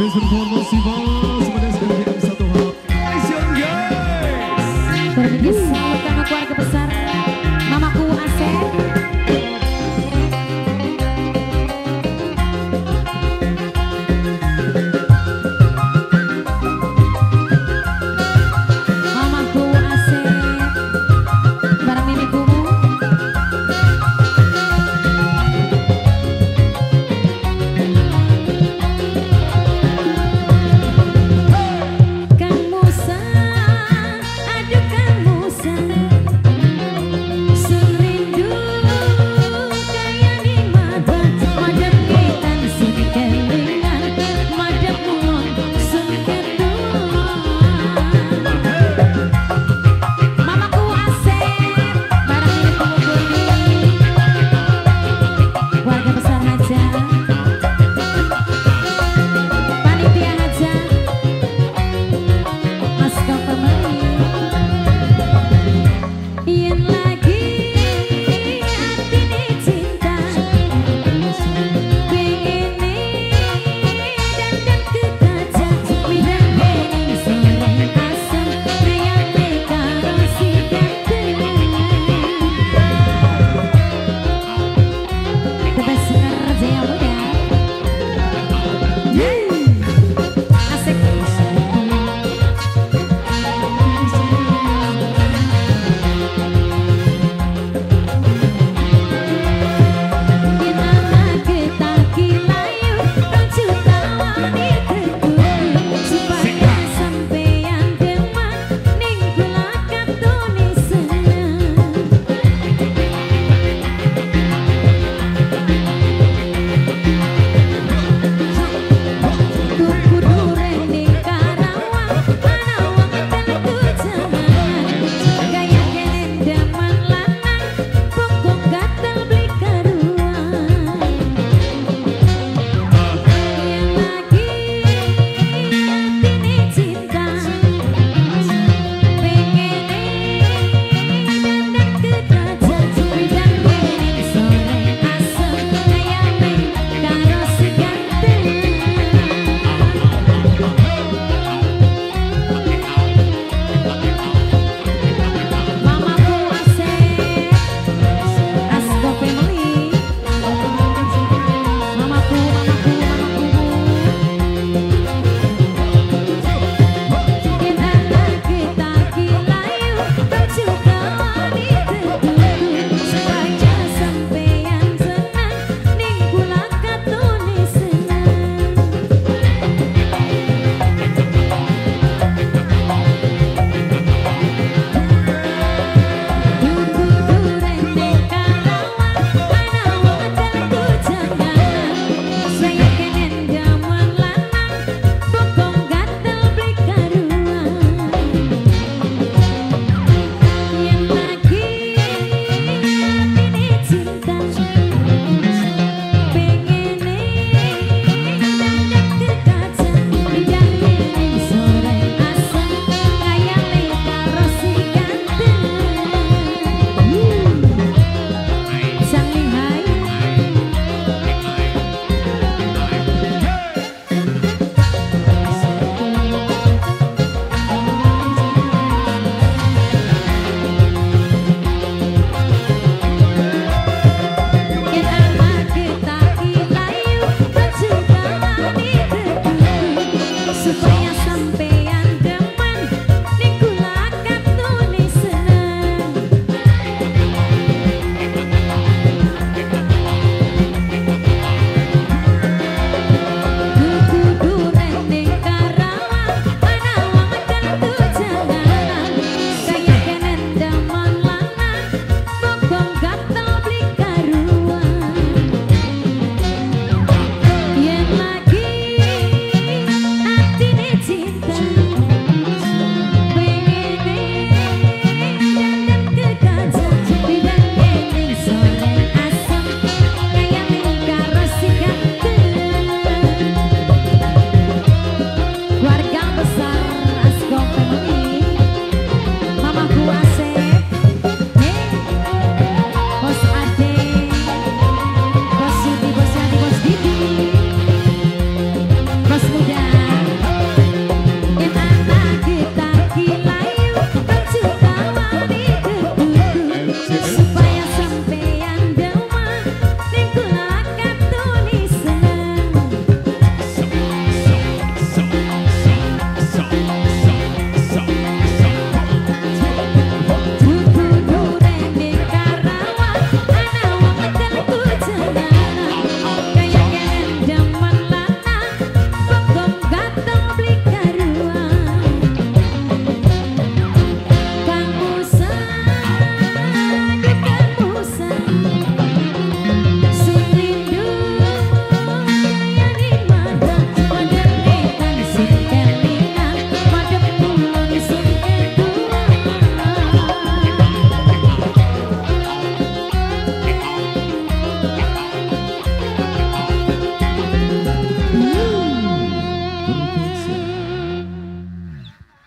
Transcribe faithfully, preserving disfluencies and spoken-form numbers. Habis performance di bawah, semoga segera kita bersatu hal. Asian Games. Terima kasih sama keluarga besar Mamaku Asep.